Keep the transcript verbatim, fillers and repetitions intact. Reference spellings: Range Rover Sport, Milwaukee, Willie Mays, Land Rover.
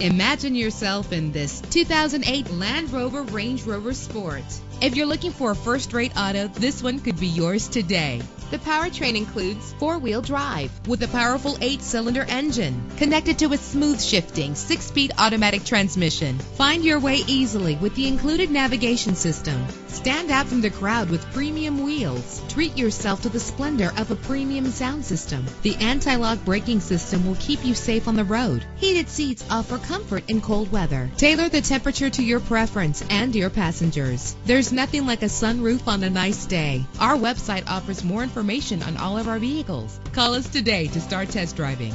Imagine yourself in this two thousand eight Land Rover Range Rover Sport. If you're looking for a first-rate auto, this one could be yours today. The powertrain includes four-wheel drive with a powerful eight-cylinder engine connected to a smooth-shifting six-speed automatic transmission. Find your way easily with the included navigation system. Stand out from the crowd with premium wheels. Treat yourself to the splendor of a premium sound system. The anti-lock braking system will keep you safe on the road. Heated seats offer comfort in cold weather. Tailor the temperature to your preference and your passengers. There's nothing like a sunroof on a nice day. Our website offers more information on all of our vehicles. Call us today to start test driving.